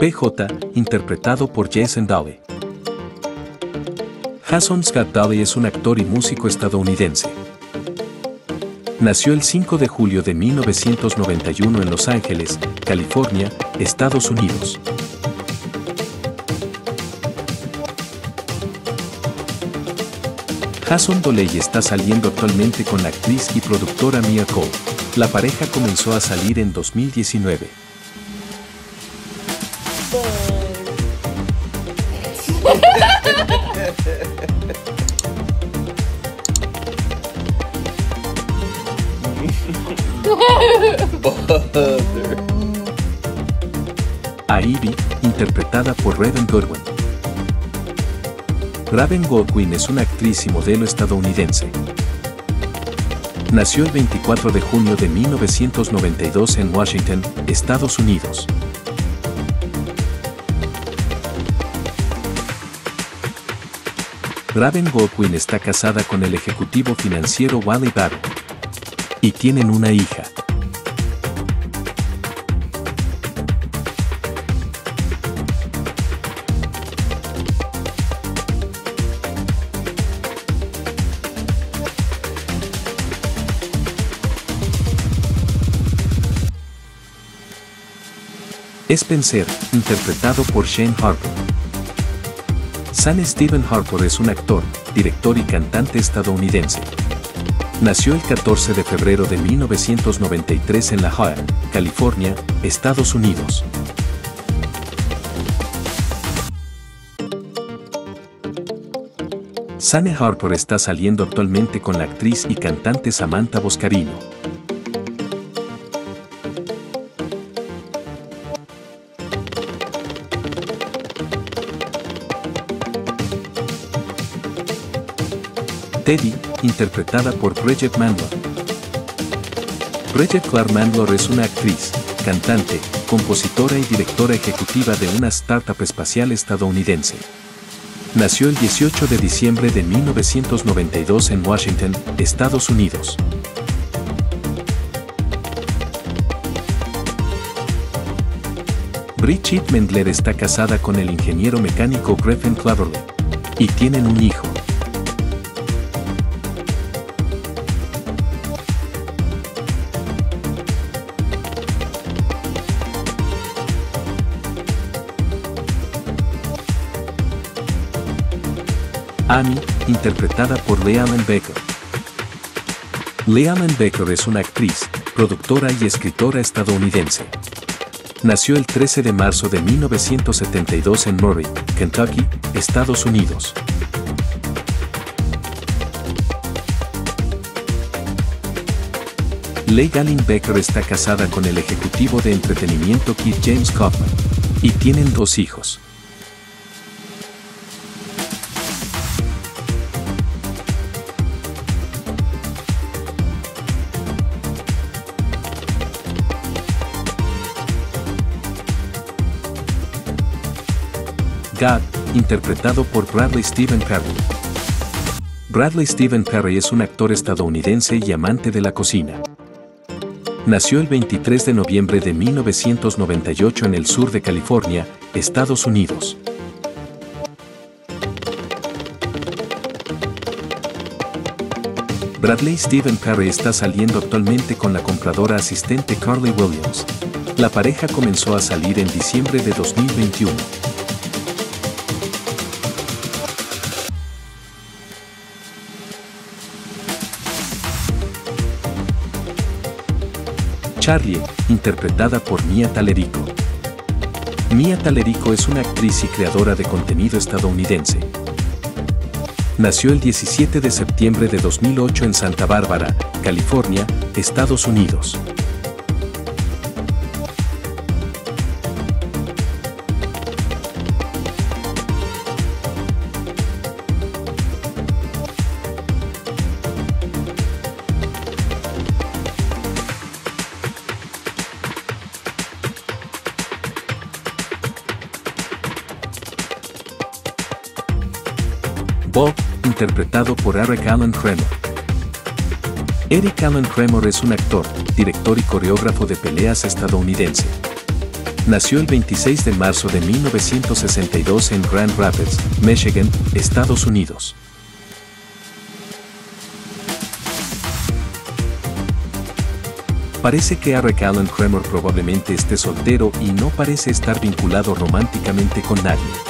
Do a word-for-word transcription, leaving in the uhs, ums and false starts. P J, interpretado por Jason Dolley. Jason Scott Dolley es un actor y músico estadounidense. Nació el cinco de julio de mil novecientos noventa y uno en Los Ángeles, California, Estados Unidos. Jason Dolley está saliendo actualmente con la actriz y productora Mia Cole. La pareja comenzó a salir en dos mil diecinueve. A Ivy, interpretada por Raven Goodwin. Raven Goodwin es una actriz y modelo estadounidense. Nació el veinticuatro de junio de mil novecientos noventa y dos en Washington, Estados Unidos. Raven Goodwin está casada con el ejecutivo financiero Wiley Battle y tienen una hija. Spencer, interpretado por Shane Harper. Sam Steven Harper es un actor, director y cantante estadounidense. Nació el catorce de febrero de mil novecientos noventa y tres en La Jolla, California, Estados Unidos. Sam Harper está saliendo actualmente con la actriz y cantante Samantha Boscarino. Teddy, interpretada por Bridgit Mendler. Bridgit Mendler es una actriz, cantante, compositora y directora ejecutiva de una startup espacial estadounidense. Nació el dieciocho de diciembre de mil novecientos noventa y dos en Washington, Estados Unidos. Bridgit Mendler está casada con el ingeniero mecánico Griffin Cleverly y tienen un hijo. Amy, interpretada por Leigh-Allyn Baker. Leigh-Allyn Baker es una actriz, productora y escritora estadounidense. Nació el trece de marzo de mil novecientos setenta y dos en Murray, Kentucky, Estados Unidos. Leigh-Allyn Baker está casada con el ejecutivo de entretenimiento Keith James Kauffman y tienen dos hijos. God, interpretado por Bradley Steven Perry. Bradley Steven Perry es un actor estadounidense y amante de la cocina. Nació el veintitrés de noviembre de mil novecientos noventa y ocho en el sur de California, Estados Unidos. Bradley Steven Perry está saliendo actualmente con la compradora asistente Carley Williams. La pareja comenzó a salir en diciembre de dos mil veintiuno. Charlie, interpretada por Mia Talerico. Mia Talerico es una actriz y creadora de contenido estadounidense. Nació el diecisiete de septiembre de dos mil ocho en Santa Bárbara, California, Estados Unidos. Bob, interpretado por Eric Allan Kramer. Eric Allan Kramer es un actor, director y coreógrafo de peleas estadounidense. nació el veintiséis de marzo de mil novecientos sesenta y dos en Grand Rapids, Michigan, Estados Unidos. Parece que Eric Allan Kramer probablemente esté soltero y no parece estar vinculado románticamente con nadie.